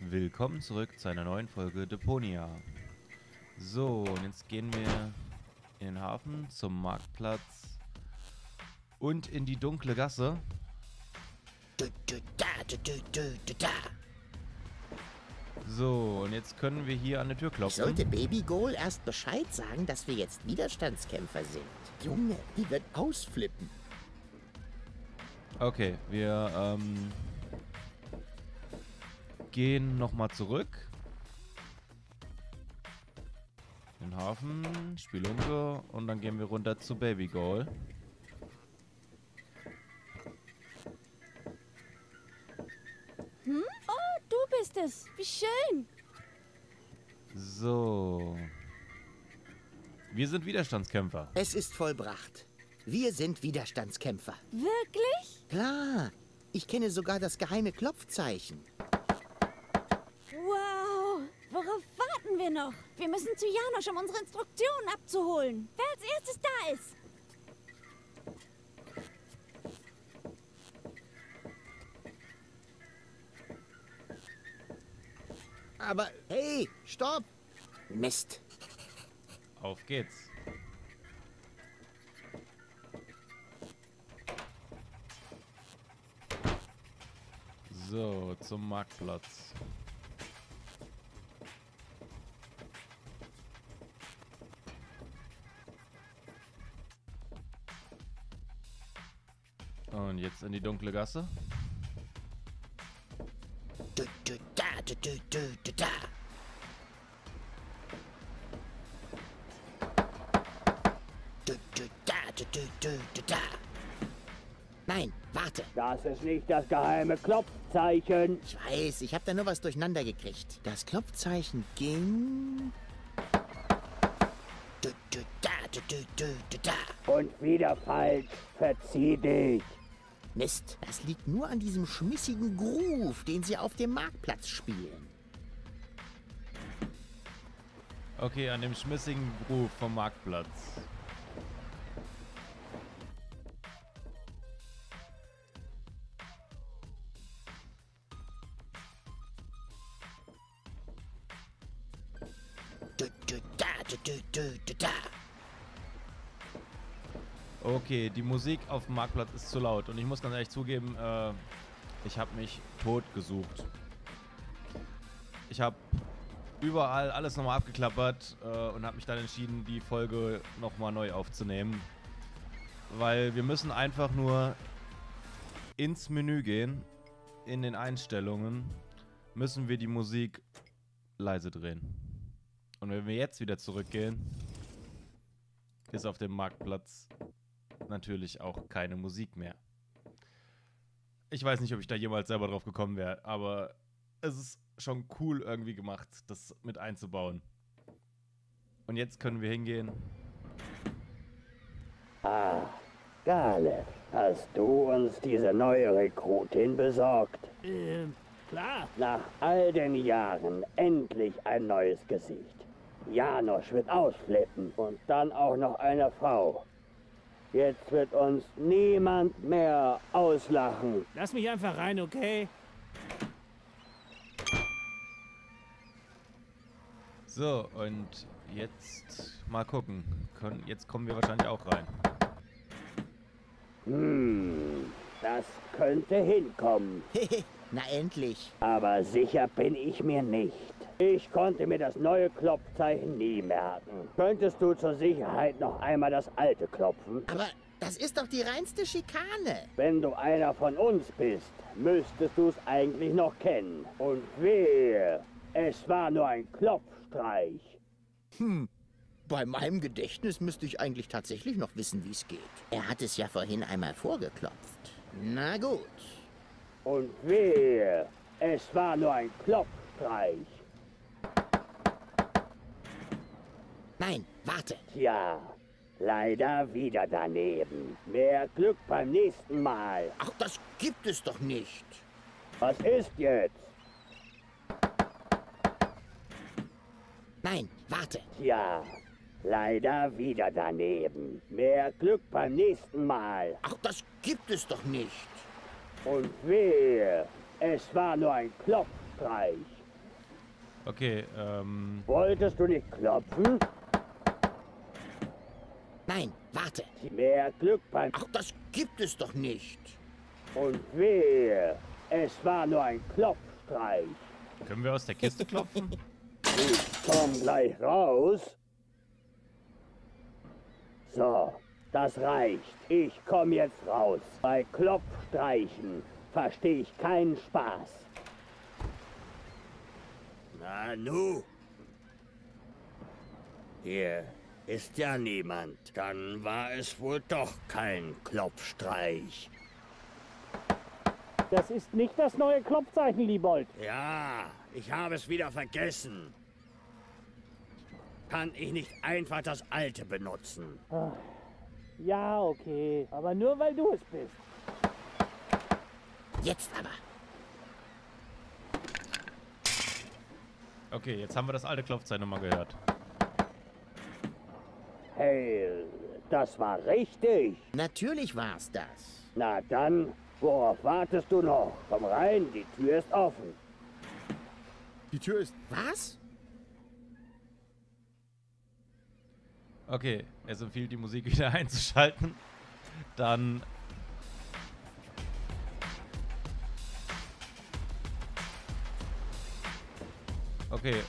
Willkommen zurück zu einer neuen Folge Deponia. So, und jetzt gehen wir in den Hafen, zum Marktplatz und in die dunkle Gasse. So, und jetzt können wir hier an der Tür klopfen. Ich sollte Baby Goal erst Bescheid sagen, dass wir jetzt Widerstandskämpfer sind. Junge, die wird ausflippen. Okay, wir gehen nochmal zurück. In den Hafen, Spielunke, und dann gehen wir runter zu Baby Goal. Hm? Oh, du bist es. Wie schön. So. Wir sind Widerstandskämpfer. Es ist vollbracht. Wir sind Widerstandskämpfer. Wirklich? Klar. Ich kenne sogar das geheime Klopfzeichen. Wow. Worauf warten wir noch? Wir müssen zu Janosch, um unsere Instruktionen abzuholen. Wer als erstes da ist? Aber, hey, stopp! Mist. Auf geht's. So, zum Marktplatz. Und jetzt in die dunkle Gasse. Nein, warte. Das ist nicht das geheime Klopfzeichen. Ich weiß, ich habe da nur was durcheinander gekriegt. Das Klopfzeichen ging... Und wieder falsch. Verzieh dich. Mist, das liegt nur an diesem schmissigen Groove, den sie auf dem Marktplatz spielen. Okay, an dem schmissigen Groove vom Marktplatz. Okay, die Musik auf dem Marktplatz ist zu laut und ich muss ganz ehrlich zugeben, ich habe mich tot gesucht. Ich habe überall alles nochmal abgeklappert und habe mich dann entschieden, die Folge nochmal neu aufzunehmen. Weil wir müssen einfach nur ins Menü gehen, in den Einstellungen müssen wir die Musik leise drehen. Und wenn wir jetzt wieder zurückgehen, ist auf dem Marktplatz natürlich auch keine Musik mehr. Ich weiß nicht, ob ich da jemals selber drauf gekommen wäre, aber es ist schon cool irgendwie gemacht, das mit einzubauen. Und jetzt können wir hingehen. Ah, Gale, hast du uns diese neue Rekrutin besorgt? Klar. Nach all den Jahren endlich ein neues Gesicht. Janosch wird ausflippen und dann auch noch eine Frau. Jetzt wird uns niemand mehr auslachen. Lass mich einfach rein, okay? So, und jetzt mal gucken. Jetzt kommen wir wahrscheinlich auch rein. Hm, das könnte hinkommen. Na endlich. Aber sicher bin ich mir nicht. Ich konnte mir das neue Klopfzeichen nie merken. Könntest du zur Sicherheit noch einmal das alte klopfen? Aber das ist doch die reinste Schikane. Wenn du einer von uns bist, müsstest du es eigentlich noch kennen. Und wehe, es war nur ein Klopfstreich. Hm, bei meinem Gedächtnis müsste ich eigentlich tatsächlich noch wissen, wie es geht. Er hat es ja vorhin einmal vorgeklopft. Na gut. Und wehe, es war nur ein Klopfstreich. Nein, warte. Tja, leider wieder daneben. Mehr Glück beim nächsten Mal. Ach, das gibt es doch nicht. Was ist jetzt? Nein, warte. Tja, leider wieder daneben. Mehr Glück beim nächsten Mal. Ach, das gibt es doch nicht. Und wehe, es war nur ein Klopfstreich. Okay, Wolltest du nicht klopfen? Nein, warte. Mehr Glück beim... Ach, das gibt es doch nicht. Und wehe, es war nur ein Klopfstreich. Können wir aus der Kiste klopfen? Ich komm gleich raus. So, das reicht. Ich komm jetzt raus. Bei Klopfstreichen verstehe ich keinen Spaß. Na nu. Hier ist ja niemand. Dann war es wohl doch kein Klopfstreich. Das ist nicht das neue Klopfzeichen, Liebold. Ja, ich habe es wieder vergessen. Kann ich nicht einfach das alte benutzen? Ach, ja, okay. Aber nur, weil du es bist. Jetzt aber. Okay, jetzt haben wir das alte Klopfzeichen nochmal gehört. Hey, das war richtig. Natürlich war's das. Na dann... Worauf wartest du noch? Komm rein, die Tür ist offen. Die Tür ist... Was? Okay, es empfiehlt, die Musik wieder einzuschalten. Dann... Okay,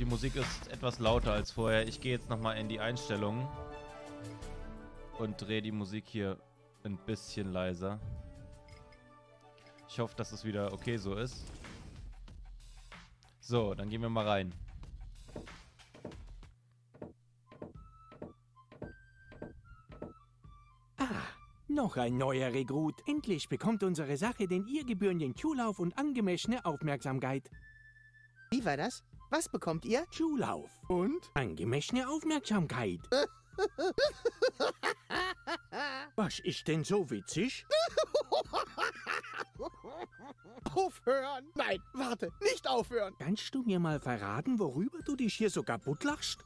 die Musik ist etwas lauter als vorher. Ich gehe jetzt nochmal in die Einstellungen und drehe die Musik hier ein bisschen leiser. Ich hoffe, dass es wieder okay so ist. So, dann gehen wir mal rein. Ah, noch ein neuer Rekrut. Endlich bekommt unsere Sache den ihr gebührenden Zulauf und angemessene Aufmerksamkeit. Wie war das? Was bekommt ihr? Zulauf und angemessene Aufmerksamkeit. Was ist denn so witzig? Aufhören! Nein, warte, nicht aufhören! Kannst du mir mal verraten, worüber du dich hier so kaputt lachst?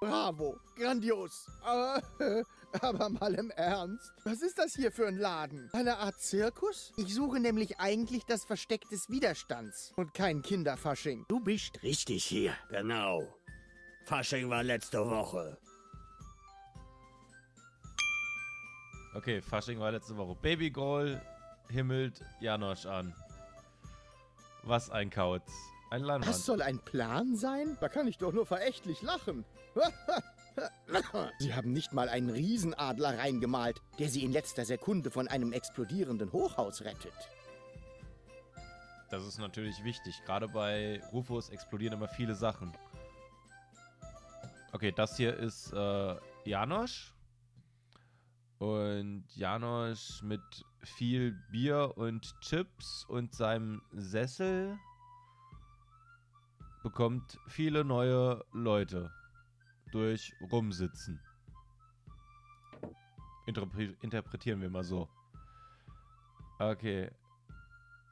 Bravo, grandios. Aber mal im Ernst, was ist das hier für ein Laden? Eine Art Zirkus? Ich suche nämlich eigentlich das Versteck des Widerstands und kein Kinderfasching. Du bist richtig hier. Genau. Fasching war letzte Woche. Okay, Fasching war letzte Woche. Baby Goal himmelt Janosch an. Was ein Kauz. Ein Landmann. Das soll ein Plan sein? Da kann ich doch nur verächtlich lachen. Sie haben nicht mal einen Riesenadler reingemalt, der sie in letzter Sekunde von einem explodierenden Hochhaus rettet. Das ist natürlich wichtig. Gerade bei Rufus explodieren immer viele Sachen. Okay, das hier ist Janosch. Und Janosch mit viel Bier und Chips und seinem Sessel bekommt viele neue Leute durch Rumsitzen. Interpretieren wir mal so. Okay.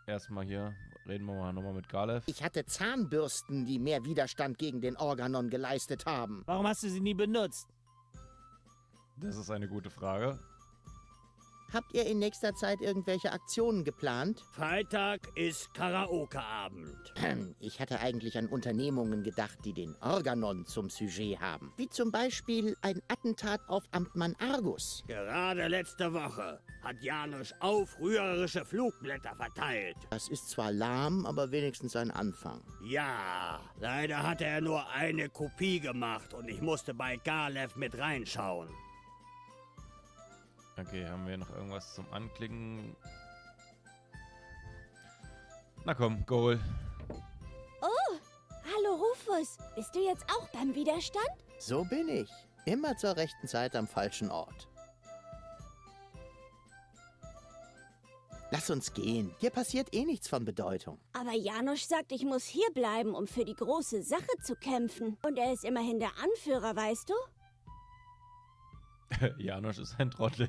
Erstmal hier reden wir mal nochmal mit Garlef. Ich hatte Zahnbürsten, die mehr Widerstand gegen den Organon geleistet haben. Warum hast du sie nie benutzt? Das ist eine gute Frage. Habt ihr in nächster Zeit irgendwelche Aktionen geplant? Freitag ist Karaoke-Abend. Ich hatte eigentlich an Unternehmungen gedacht, die den Organon zum Sujet haben. Wie zum Beispiel ein Attentat auf Amtmann Argus. Gerade letzte Woche hat Janosch aufrührerische Flugblätter verteilt. Das ist zwar lahm, aber wenigstens ein Anfang. Ja, leider hatte er nur eine Kopie gemacht und ich musste bei Garlef mit reinschauen. Okay, haben wir noch irgendwas zum Anklicken? Na komm, Goal. Oh, hallo Rufus. Bist du jetzt auch beim Widerstand? So bin ich. Immer zur rechten Zeit am falschen Ort. Lass uns gehen. Hier passiert eh nichts von Bedeutung. Aber Janosch sagt, ich muss hier bleiben, um für die große Sache zu kämpfen. Und er ist immerhin der Anführer, weißt du? Janosch ist ein Trottel.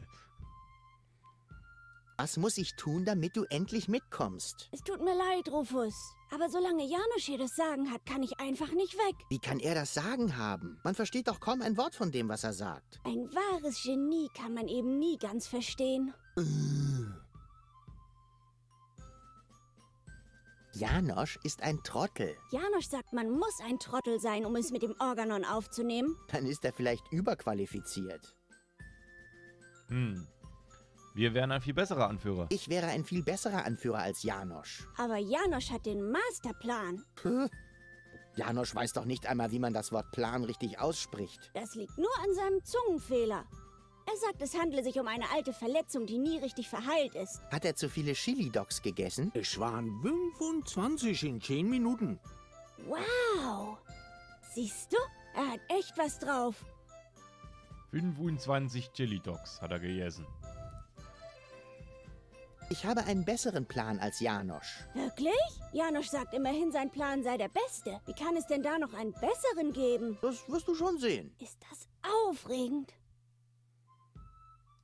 Was muss ich tun, damit du endlich mitkommst? Es tut mir leid, Rufus. Aber solange Janosch hier das Sagen hat, kann ich einfach nicht weg. Wie kann er das Sagen haben? Man versteht doch kaum ein Wort von dem, was er sagt. Ein wahres Genie kann man eben nie ganz verstehen. Janosch ist ein Trottel. Janosch sagt, man muss ein Trottel sein, um es mit dem Organon aufzunehmen. Dann ist er vielleicht überqualifiziert. Hm. Wir wären ein viel besserer Anführer. Ich wäre ein viel besserer Anführer als Janosch. Aber Janosch hat den Masterplan. Puh. Janosch weiß doch nicht einmal, wie man das Wort Plan richtig ausspricht. Das liegt nur an seinem Zungenfehler. Er sagt, es handle sich um eine alte Verletzung, die nie richtig verheilt ist. Hat er zu viele Chili-Dogs gegessen? Es waren 25 in 10 Minuten. Wow! Siehst du? Er hat echt was drauf. 25 Chili-Dogs hat er gegessen. Ich habe einen besseren Plan als Janosch. Wirklich? Janosch sagt immerhin, sein Plan sei der beste. Wie kann es denn da noch einen besseren geben? Das wirst du schon sehen. Ist das aufregend.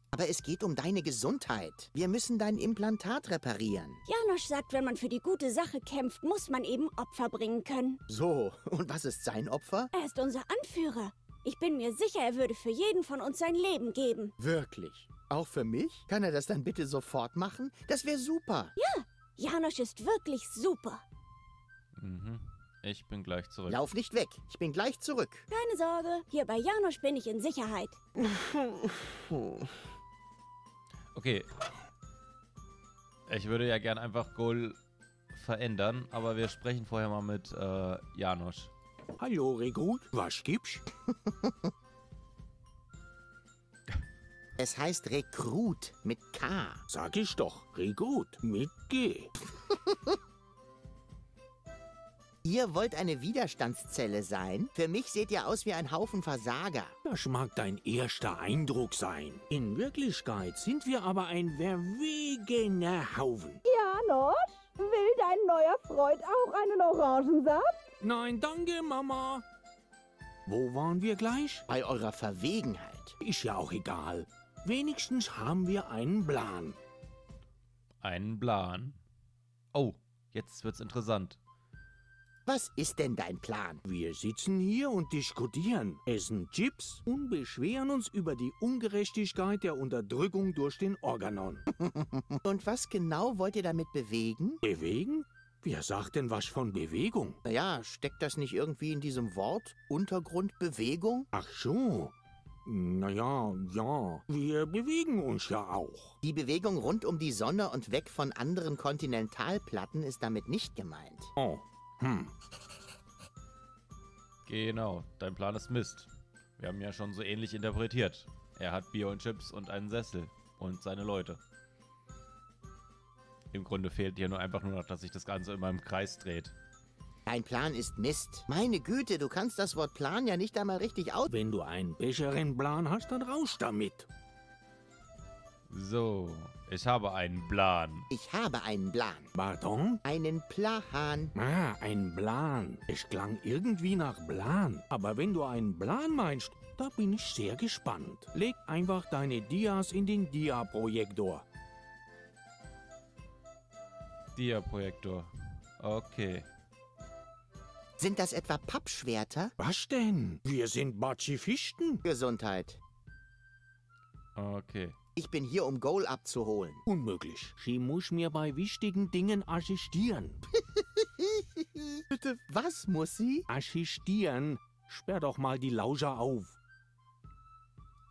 Aber es geht um deine Gesundheit. Wir müssen dein Implantat reparieren. Janosch sagt, wenn man für die gute Sache kämpft, muss man eben Opfer bringen können. So, und was ist sein Opfer? Er ist unser Anführer. Ich bin mir sicher, er würde für jeden von uns sein Leben geben. Wirklich? Auch für mich? Kann er das dann bitte sofort machen? Das wäre super. Ja, Janosch ist wirklich super. Mhm. Ich bin gleich zurück. Lauf nicht weg. Ich bin gleich zurück. Keine Sorge. Hier bei Janosch bin ich in Sicherheit. Okay. Ich würde ja gern einfach Goal verändern, aber wir sprechen vorher mal mit Janosch. Hallo, Regut. Was gibt's? Es heißt Rekrut mit K. Sag ich doch, Regut mit G. Ihr wollt eine Widerstandszelle sein? Für mich seht ihr aus wie ein Haufen Versager. Das mag dein erster Eindruck sein. In Wirklichkeit sind wir aber ein verwegener Haufen. Janosch, will dein neuer Freund auch einen Orangensaft? Nein, danke, Mama. Wo waren wir gleich? Bei eurer Verwegenheit. Ist ja auch egal. Wenigstens haben wir einen Plan. Einen Plan? Oh, jetzt wird's interessant. Was ist denn dein Plan? Wir sitzen hier und diskutieren, essen Chips und beschweren uns über die Ungerechtigkeit der Unterdrückung durch den Organon. Und was genau wollt ihr damit bewegen? Bewegen? Wer sagt denn was von Bewegung? Naja, steckt das nicht irgendwie in diesem Wort? Untergrundbewegung? Ach so. Naja, ja. Wir bewegen uns ja auch. Die Bewegung rund um die Sonne und weg von anderen Kontinentalplatten ist damit nicht gemeint. Oh. Hm. Genau, dein Plan ist Mist. Wir haben ja schon so ähnlich interpretiert. Er hat Bier und Chips und einen Sessel und seine Leute. Im Grunde fehlt dir nur einfach nur noch, dass sich das Ganze immer im Kreis dreht. Dein Plan ist Mist. Meine Güte, du kannst das Wort Plan ja nicht einmal richtig aus... Wenn du einen besseren Plan hast, dann raus damit. So, ich habe einen Plan. Ich habe einen Plan. Pardon? Einen Plan. Ah, ein Plan. Es klang irgendwie nach Plan. Aber wenn du einen Plan meinst, da bin ich sehr gespannt. Leg einfach deine Dias in den Dia-Projektor. Dia-Projektor. Okay. Sind das etwa Pappschwerter? Was denn? Wir sind Pazifisten. Gesundheit. Okay. Ich bin hier, um Goal abzuholen. Unmöglich. Sie muss mir bei wichtigen Dingen assistieren. Bitte, was muss sie? Assistieren. Sperr doch mal die Lauscher auf.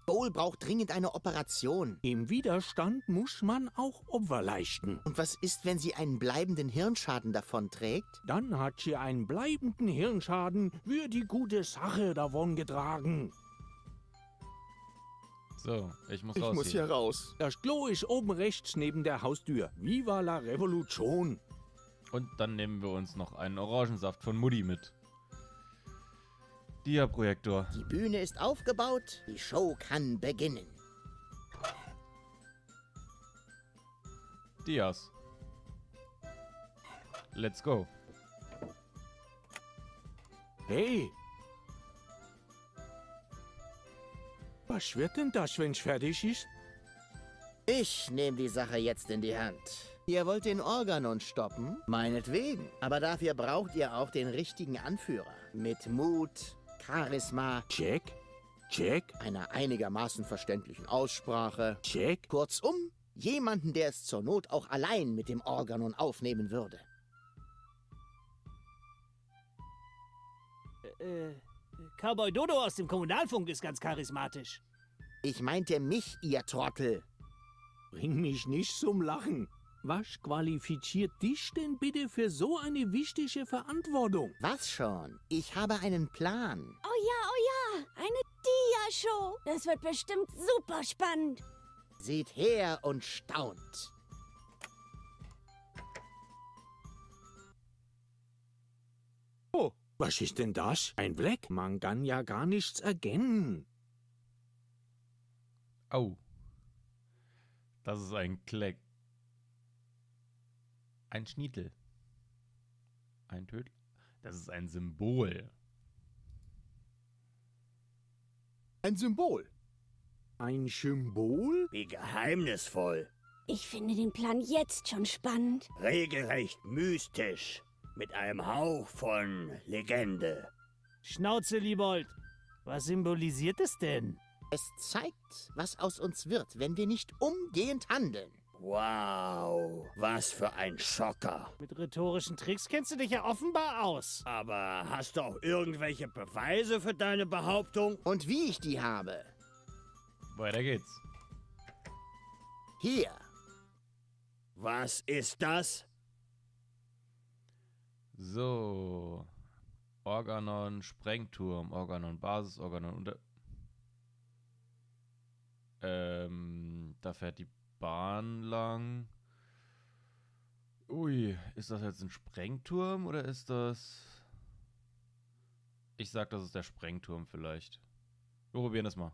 Goal braucht dringend eine Operation. Im Widerstand muss man auch Opfer leisten. Und was ist, wenn sie einen bleibenden Hirnschaden davonträgt? Dann hat sie einen bleibenden Hirnschaden für die gute Sache davongetragen. So, ich muss raus. Ich muss hier raus. Das Klo ist oben rechts neben der Haustür. Viva la Revolution. Und dann nehmen wir uns noch einen Orangensaft von Mutti mit. Dia-Projektor. Die Bühne ist aufgebaut. Die Show kann beginnen. Dias. Let's go. Hey. Was wird denn das, wenn's fertig ist? Ich nehme die Sache jetzt in die Hand. Ihr wollt den Organon stoppen? Meinetwegen. Aber dafür braucht ihr auch den richtigen Anführer. Mit Mut, Charisma... Check. Check. ...einer einigermaßen verständlichen Aussprache... Check. Kurzum, jemanden, der es zur Not auch allein mit dem Organon aufnehmen würde. Cowboy Dodo aus dem Kommunalfunk ist ganz charismatisch. Ich meinte mich, ihr Trottel. Bring mich nicht zum Lachen. Was qualifiziert dich denn bitte für so eine wichtige Verantwortung? Was schon? Ich habe einen Plan. Oh ja, eine Dia-Show. Das wird bestimmt super spannend. Seht her und staunt. Oh, was ist denn das? Ein Fleck? Man kann ja gar nichts erkennen. Oh. Das ist ein Kleck. Ein Schnietel. Ein Tödel. Das ist ein Symbol. Ein Symbol. Ein Symbol? Wie geheimnisvoll. Ich finde den Plan jetzt schon spannend. Regelrecht mystisch. Mit einem Hauch von Legende. Schnauze, Liebold. Was symbolisiert es denn? Es zeigt, was aus uns wird, wenn wir nicht umgehend handeln. Wow, was für ein Schocker. Mit rhetorischen Tricks kennst du dich ja offenbar aus. Aber hast du auch irgendwelche Beweise für deine Behauptung? Und wie ich die habe. Weiter geht's. Hier. Was ist das? So. Organon Sprengturm, Organon Basis, Organon Unter... da fährt die Bahn lang. Ui, ist das jetzt ein Sprengturm oder ist das... Ich sag, das ist der Sprengturm vielleicht. Wir probieren das mal.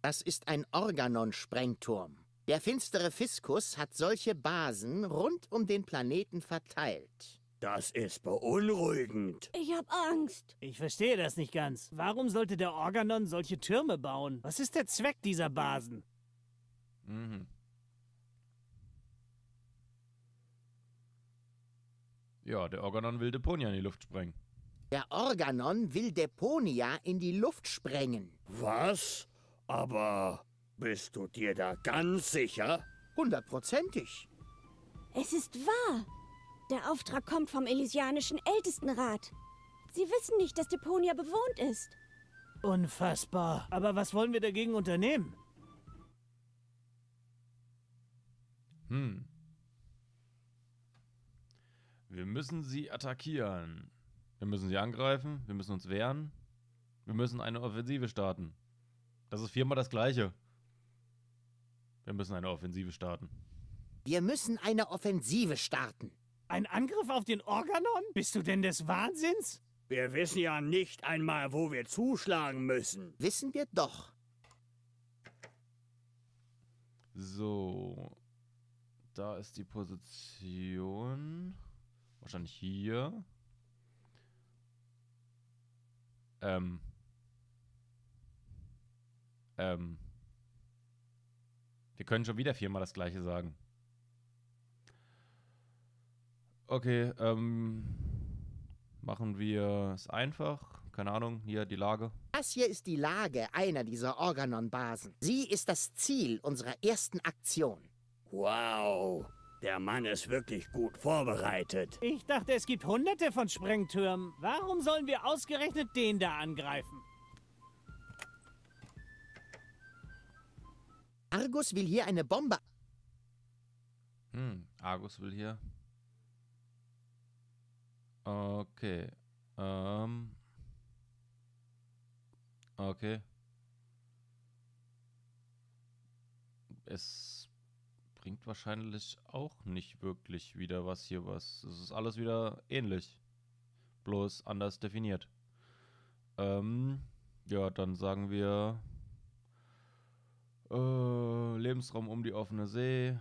Das ist ein Organon-Sprengturm. Der finstere Fiskus hat solche Basen rund um den Planeten verteilt. Das ist beunruhigend. Ich hab Angst. Ich verstehe das nicht ganz. Warum sollte der Organon solche Türme bauen? Was ist der Zweck dieser Basen? Mhm. Ja, der Organon will Deponia in die Luft sprengen. Der Organon will Deponia in die Luft sprengen. Was? Aber bist du dir da ganz sicher? 100%ig. Es ist wahr. Der Auftrag kommt vom Elysianischen Ältestenrat. Sie wissen nicht, dass Deponia bewohnt ist. Unfassbar. Aber was wollen wir dagegen unternehmen? Hm. Wir müssen sie attackieren. Wir müssen sie angreifen. Wir müssen uns wehren. Wir müssen eine Offensive starten. Das ist viermal das Gleiche. Wir müssen eine Offensive starten. Wir müssen eine Offensive starten. Ein Angriff auf den Organon? Bist du denn des Wahnsinns? Wir wissen ja nicht einmal, wo wir zuschlagen müssen. Wissen wir doch. So. Da ist die Position. Wahrscheinlich hier. Wir können schon wieder viermal das Gleiche sagen. Okay, machen wir es einfach. Keine Ahnung, hier die Lage. Das hier ist die Lage einer dieser Organon-Basen. Sie ist das Ziel unserer ersten Aktion. Wow, der Mann ist wirklich gut vorbereitet. Ich dachte, es gibt hunderte von Sprengtürmen. Warum sollen wir ausgerechnet den da angreifen? Argus will hier eine Bombe... Argus will hier... Okay. Okay. Es bringt wahrscheinlich auch nicht wirklich wieder was hier was. Es ist alles wieder ähnlich. Bloß anders definiert. Ja, dann sagen wir... Lebensraum um die offene See...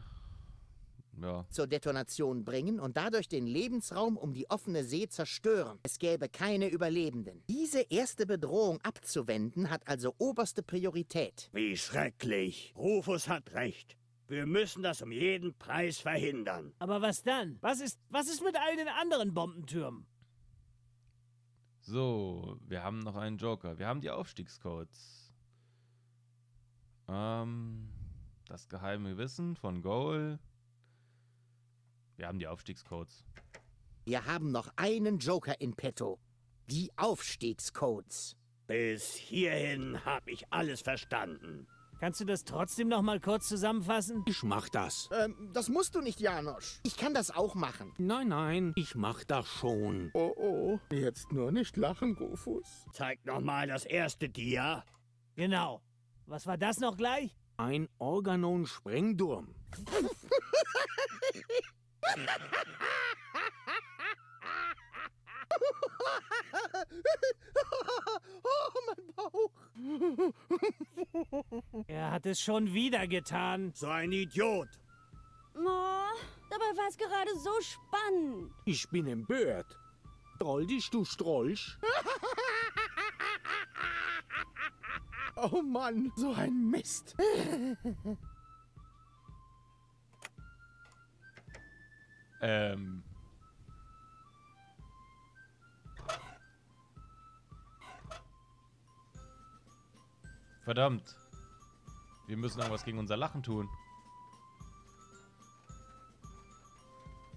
Ja. Zur Detonation bringen und dadurch den Lebensraum um die offene See zerstören. Es gäbe keine Überlebenden. Diese erste Bedrohung abzuwenden hat also oberste Priorität. Wie schrecklich. Rufus hat recht. Wir müssen das um jeden Preis verhindern. Aber was dann? Was ist mit all den anderen Bombentürmen? So, wir haben noch einen Joker. Wir haben die Aufstiegscodes. Das geheime Wissen von Goal. Wir haben die Aufstiegscodes. Wir haben noch einen Joker in petto. die Aufstiegscodes. Bis hierhin habe ich alles verstanden. Kannst du das trotzdem noch mal kurz zusammenfassen? Ich mach das. Das musst du nicht, Janosch. Ich kann das auch machen. Nein, nein, ich mach das schon. Oh, oh, jetzt nur nicht lachen, Rufus. Zeig noch mal das erste Dia. Genau. Was war das noch gleich? Ein Organon-Sprengturm. Oh, mein Bauch. Er hat es schon wieder getan. So ein Idiot. Oh, dabei war es gerade so spannend. Ich bin empört. Troll dich, du Strolch. Oh Mann, so ein Mist. Verdammt. Wir müssen irgendwas gegen unser Lachen tun.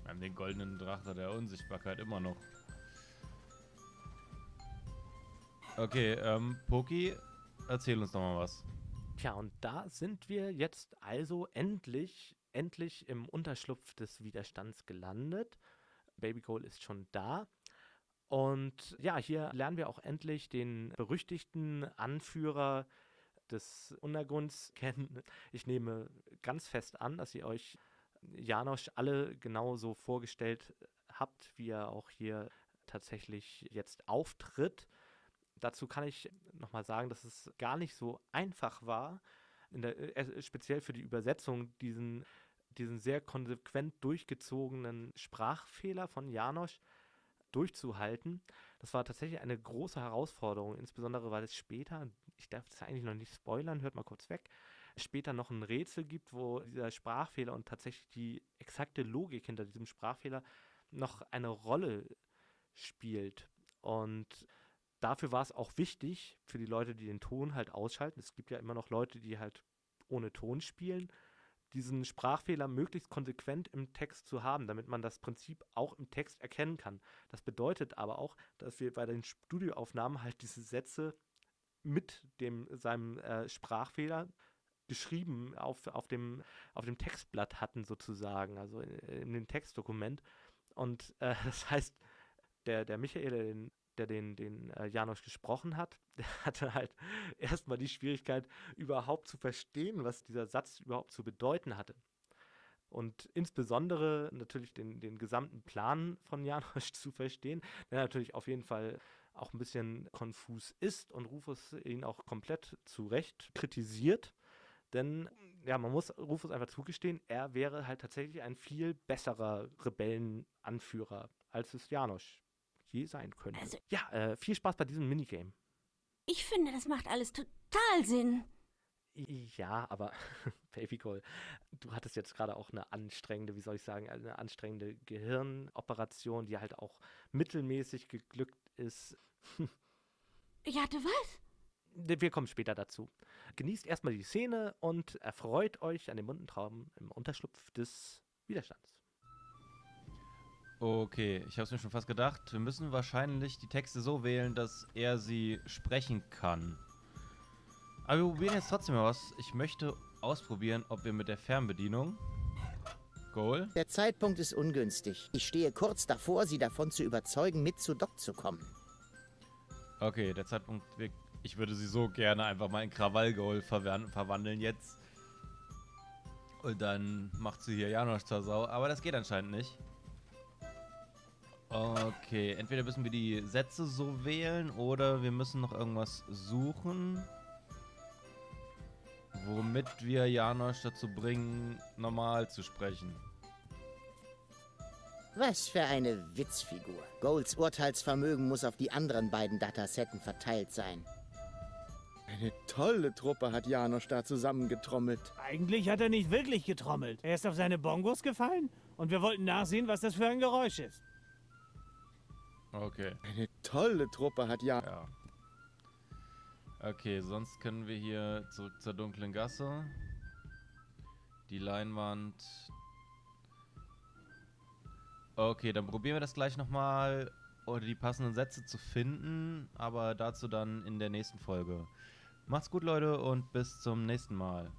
Wir haben den goldenen Drachter der Unsichtbarkeit immer noch. Okay, Poki, erzähl uns doch mal was. Tja, und da sind wir jetzt also endlich im Unterschlupf des Widerstands gelandet. Baby Goal ist schon da. Und ja, hier lernen wir auch endlich den berüchtigten Anführer des Untergrunds kennen. Ich nehme ganz fest an, dass ihr euch Janosch alle genauso vorgestellt habt, wie er auch hier tatsächlich jetzt auftritt. Dazu kann ich nochmal sagen, dass es gar nicht so einfach war, speziell für die Übersetzung, diesen sehr konsequent durchgezogenen Sprachfehler von Janosch durchzuhalten. Das war tatsächlich eine große Herausforderung, insbesondere weil es später, ich darf es eigentlich noch nicht spoilern, hört mal kurz weg, später noch ein Rätsel gibt, wo dieser Sprachfehler und tatsächlich die exakte Logik hinter diesem Sprachfehler noch eine Rolle spielt. Und dafür war es auch wichtig für die Leute, die den Ton halt ausschalten. Es gibt ja immer noch Leute, die halt ohne Ton spielen, diesen Sprachfehler möglichst konsequent im Text zu haben, damit man das Prinzip auch im Text erkennen kann. Das bedeutet aber auch, dass wir bei den Studioaufnahmen halt diese Sätze mit seinem Sprachfehler geschrieben auf dem Textblatt hatten sozusagen, also in dem Textdokument. Und das heißt, der Michael, der den Janosch gesprochen hat, der hatte halt erstmal die Schwierigkeit, überhaupt zu verstehen, was dieser Satz überhaupt zu bedeuten hatte. Und insbesondere natürlich den gesamten Plan von Janosch zu verstehen, der natürlich auf jeden Fall auch ein bisschen konfus ist und Rufus ihn auch komplett zu Recht kritisiert. Denn ja, man muss Rufus einfach zugestehen, er wäre halt tatsächlich ein viel besserer Rebellenanführer, als es Janosch sein können. Also, ja, viel Spaß bei diesem Minigame. Ich finde, das macht alles total Sinn. Ja, aber Baby Goal, du hattest jetzt gerade auch eine anstrengende, wie soll ich sagen, eine anstrengende Gehirnoperation, die halt auch mittelmäßig geglückt ist. Ich hatte was? Wir kommen später dazu. Genießt erstmal die Szene und erfreut euch an den bunten Trauben im Unterschlupf des Widerstands. Okay, ich habe es mir schon fast gedacht. Wir müssen wahrscheinlich die Texte so wählen, dass er sie sprechen kann. Aber wir probieren jetzt trotzdem mal was. Ich möchte ausprobieren, ob wir mit der Fernbedienung... Goal? Der Zeitpunkt ist ungünstig. Ich stehe kurz davor, sie davon zu überzeugen, mit zu Doc zu kommen. Okay, der Zeitpunkt... Ich würde sie so gerne einfach mal in Krawall-Goal verwandeln jetzt. Und dann macht sie hier Janosch zur Sau. Aber das geht anscheinend nicht. Okay, entweder müssen wir die Sätze so wählen oder wir müssen noch irgendwas suchen, womit wir Janosch dazu bringen, normal zu sprechen. Was für eine Witzfigur. Goals Urteilsvermögen muss auf die anderen beiden Datasetten verteilt sein. Eine tolle Truppe hat Janosch da zusammengetrommelt. Eigentlich hat er nicht wirklich getrommelt. Er ist auf seine Bongos gefallen und wir wollten nachsehen, was das für ein Geräusch ist. Okay. Eine tolle Truppe hat ja. Okay, sonst können wir hier zurück zur dunklen Gasse. Die Leinwand. Okay, dann probieren wir das gleich nochmal oder die passenden Sätze zu finden, aber dazu dann in der nächsten Folge. Macht's gut, Leute, und bis zum nächsten Mal.